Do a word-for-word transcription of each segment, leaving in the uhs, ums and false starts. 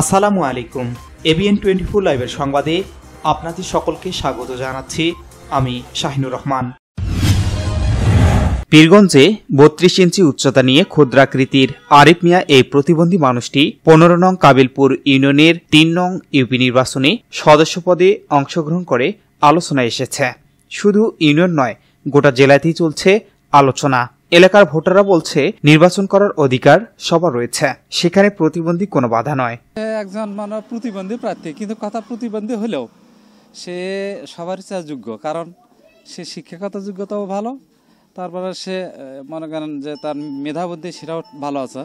আসসালামু আলাইকুম। ABN twenty four লাইভের সংবাদে আপনাদের সকলকে স্বাগত জানাচ্ছি, আমি শাহিনুর রহমান। পীরগঞ্জে বত্রিশ ইঞ্চি উচ্চতা নিয়ে ক্ষুদ্রাকৃতির আরিফ মিয়া এই প্রতিবন্ধী মানুষটি পনেরো নং কাবিলপুর ইউনিয়নের তিন নং ইউপি নির্বাচনে সদস্য পদে অংশগ্রহণ করে আলোচনায় এসেছে। শুধু ইউনিয়ন নয়, গোটা জেলাতেই চলছে আলোচনা। এলাকার ভোটাররা বলছে নির্বাচন করার অধিকার সবার রয়েছে, সেখানে প্রতিবন্ধী কোনো বাধা নয়। একজন মানব প্রতিবন্ধী প্রার্থী, কিন্তু কথা প্রতিবন্ধী হলেও সে সবার চেয়ে যোগ্য, কারণ সে শিক্ষাগত যোগ্যতাও ভালো, তারপরে সে মনে করেন যে তার মেধাবুদ্ধি সেটাও ভালো আছে।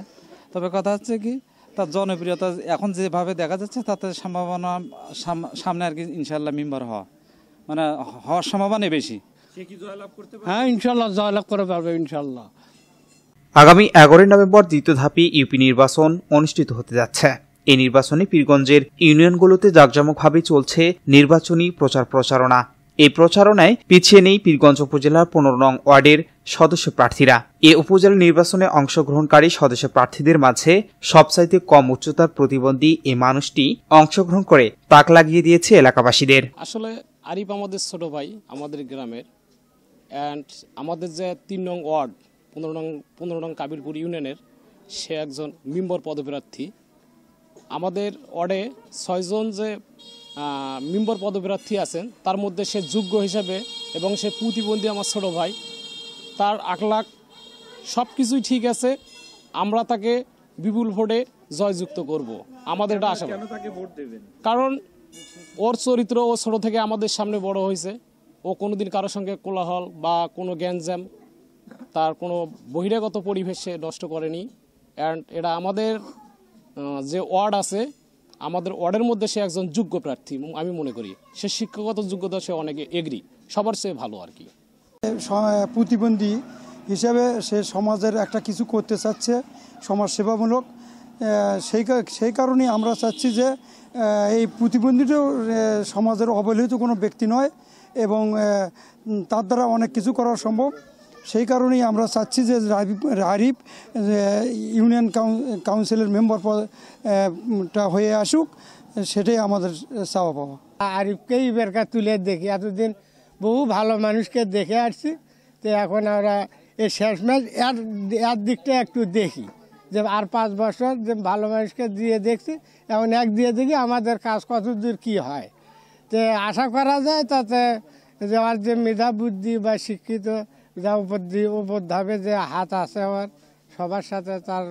তবে কথা হচ্ছে কি, তার জনপ্রিয়তা এখন যেভাবে দেখা যাচ্ছে তাতে সম্ভাবনা সামনে আর কি ইনশাল্লাহ মেম্বার হওয়া মানে হওয়ার সম্ভাবনা বেশি। আগামী এগারোই নভেম্বর দ্বিতীয় ধাপে ইউপি নির্বাচন অনুষ্ঠিত হতে যাচ্ছে। এই নির্বাচনে পীরগঞ্জের ইউনিয়নগুলোতে জাঁকজমকভাবে চলছে নির্বাচনী প্রচার প্রচারণা। এই প্রচারণায় পিছিয়ে নেই পীরগঞ্জ উপজেলার পনেরো নং ওয়ার্ডের সদস্য প্রার্থীরা। এ উপজেলা নির্বাচনে অংশগ্রহণকারী সদস্য প্রার্থীদের মাঝে সবচাইতে কম উচ্চতার প্রতিবন্ধী এই মানুষটি অংশগ্রহণ করে তাক লাগিয়ে দিয়েছে এলাকাবাসীদের। আসলে আরিফ আমাদের ছোট ভাই, আমাদের গ্রামের, অ্যান্ড আমাদের যে তিন নং ওয়ার্ড পনেরো নং পনেরো নং কাবিলপুর ইউনিয়নের সে একজন মেম্বার পদপ্রার্থী। আমাদের ওয়ার্ডে ছয়জন যে মেম্বার পদপ্রার্থী আছেন তার মধ্যে সে যোগ্য হিসাবে এবং সে প্রতিবন্ধী আমার ছোটো ভাই, তার আখলাখ সব কিছুই ঠিক আছে, আমরা তাকে বিপুল ভোটে জয়যুক্ত করব। আমাদের এটা আশা, কারণ ওর চরিত্র ও ছোটো থেকে আমাদের সামনে বড় হয়েছে, ও কোনোদিন কারোর সঙ্গে কোলাহল বা কোনো গ্যাঞ্জাম তার কোনো বহিরাগত পরিবেশে নষ্ট করেনি। অ্যান্ড এটা আমাদের যে ওয়ার্ড আছে, আমাদের ওয়ার্ডের মধ্যে সে একজন যোগ্য প্রার্থী আমি মনে করি। সে শিক্ষাগত যোগ্যতা সে অনেকে এগ্রি, সবার চেয়ে ভালো আর কি। প্রতিবন্ধী হিসাবে সে সমাজের একটা কিছু করতে চাচ্ছে, সমাজ সেবামূলক, সেই সেই কারণে আমরা চাচ্ছি যে এই প্রতিবন্ধীটাও সমাজের অবহেলিত কোনো ব্যক্তি নয় এবং তার দ্বারা অনেক কিছু করা সম্ভব। সেই কারণেই আমরা চাচ্ছি যে আরিফ ইউনিয়ন কাউন্সিলের মেম্বার পদটা হয়ে আসুক, সেটাই আমাদের চাওয়া পাওয়া। আরিফকেই বেরকা তুলে দেখি, এতদিন বহু ভালো মানুষকে দেখে আসছি, তো এখন আমরা এই শেষ ম্যাচ এর এর দিকটা একটু দেখি, যে আর পাঁচ বছর যে ভালো মানুষকে দিয়ে দেখছি, এখন এক দিয়ে দেখি আমাদের কাজ কত দূর কী হয়। তো আশা করা যায় তাতে যে আর যে মেধা বুদ্ধি বা শিক্ষিত যা উপর উপর ধাপে যে হাত আছে, আমার সবার সাথে তার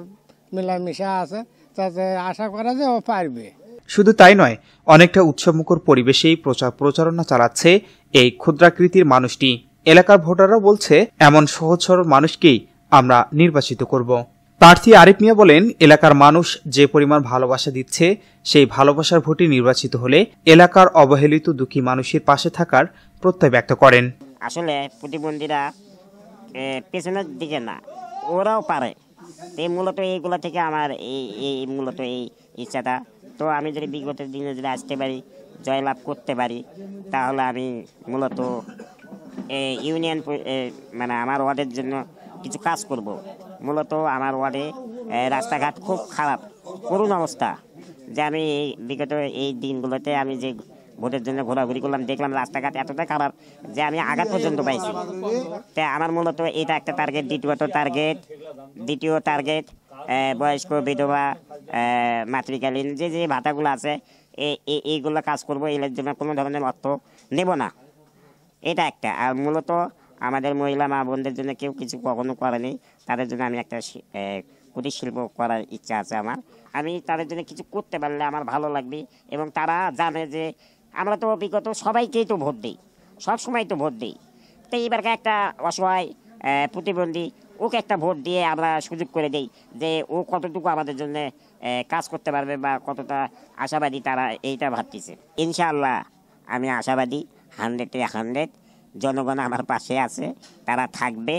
মেলামেশা আছে, তাতে আশা করা যায় ও পারবে। শুধু তাই নয়, অনেকটা উৎসবমুখর পরিবেশেই প্রচার প্রচারণা চালাচ্ছে এই ক্ষুদ্রাকৃতির মানুষটি। এলাকার ভোটাররা বলছে এমন সহজ সরল মানুষকেই আমরা নির্বাচিত করব। প্রার্থী আরিফ মিয়া বলেন, এলাকার মানুষ যে পরিমাণ ভালোবাসা দিচ্ছে, সেই ভালোবাসার ভোটে নির্বাচিত হলে এলাকার অবহেলিত দুঃখী মানুষের পাশে থাকার প্রত্যয় ব্যক্ত করেন। আসলে প্রতিবন্ধীরা পেছনের দিকে না, ওরাও পারে, এই মূলত এইগুলো থেকে আমার এই মূলত এই ইচ্ছাটা। তো আমি যদি বিগত দিনে যদি আসতে পারি, জয়লাভ করতে পারি, তাহলে আমি মূলত ইউনিয়ন মানে আমার ওয়ার্ডের জন্য কিছু কাজ করব। মূলত আমার ওয়ার্ডে রাস্তাঘাট খুব খারাপ, করুণ অবস্থা, যে আমি এই বিগত এই দিনগুলোতে আমি যে ভোটের জন্য ঘোরাঘুরি করলাম, দেখলাম রাস্তাঘাট এতটা খারাপ যে আমি আঘাত পর্যন্ত পাইছি। তাই আমার মূলত এটা একটা টার্গেট। দ্বিতীয়ত টার্গেট দ্বিতীয় টার্গেট বয়স্ক, বিধবা, মাতৃকালীন যে যে ভাতাগুলো আছে, এইগুলো কাজ করব। এর জন্য কোনো ধরনের অর্থ নেব না, এটা একটা। আর মূলত আমাদের মহিলা মা বোনদের জন্য কেউ কিছু কখনো করেনি, তাদের জন্য আমি একটা কুটির শিল্প করার ইচ্ছা আছে আমার। আমি তাদের জন্য কিছু করতে পারলে আমার ভালো লাগবে, এবং তারা জানে যে আমরা তো বিগত সবাইকেই তো ভোট দিই, সবসময় তো ভোট দিই। তো এইবারকে একটা অসহায় প্রতিবন্ধী ওকে একটা ভোট দিয়ে আমরা সুযোগ করে দিই যে ও কতটুকু আমাদের জন্য কাজ করতে পারবে বা কতটা আশাবাদী তারা এইটা ভাবতেছে। ইনশাআল্লাহ আমি আশাবাদী, হান্ড্রেডে হান্ড্রেড জনগণ আমার পাশে আছে, তারা থাকবে,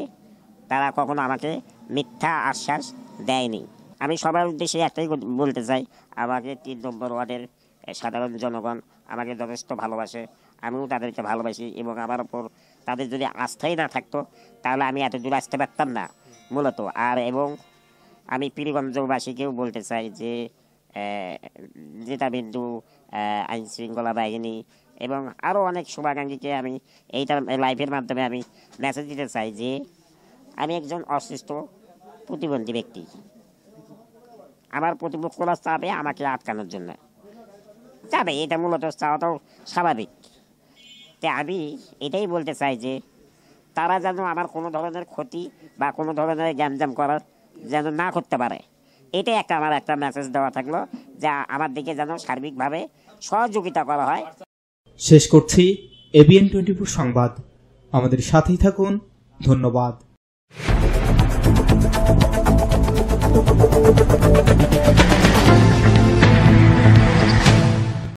তারা কখনো আমাকে মিথ্যা আশ্বাস দেয়নি। আমি সবার উদ্দেশ্যে একটাই বলতে চাই, আমাকে তিন নম্বর ওয়ার্ডের সাধারণ জনগণ আমাকে যথেষ্ট ভালোবাসে, আমিও তাদেরকে ভালোবাসি, এবং আমার ওপর তাদের যদি আস্থাই না থাকতো তাহলে আমি এত দূর আসতে পারতাম না মূলত। আর এবং আমি পীরগঞ্জবাসীকেও বলতে চাই যে নেতা বিন্দু আইন শৃঙ্খলা বাহিনী এবং আরও অনেক শুভাকাঙ্ক্ষীকে আমি এইটা লাইভের মাধ্যমে আমি মেসেজ দিতে চাই যে আমি একজন অসুস্থ প্রতিবন্ধী ব্যক্তি। আমার প্রতিপক্ষরা চাবে আমাকে আটকানোর জন্য, চাবে, এটা মূলত চাওয়াটাও স্বাভাবিক। তাই আমি এটাই বলতে চাই যে তারা যেন আমার কোনো ধরনের ক্ষতি বা কোনো ধরনের গ্যামজাম করার যেন না করতে পারে, এটাই একটা আমার একটা মেসেজ দেওয়া থাকলো যা আমার দিকে যেন সার্বিকভাবে সহযোগিতা করা হয়। শেষ করছি এবিএন টোয়েন্টি ফোর সংবাদ। আমাদের সাথেই থাকুন, ধন্যবাদ।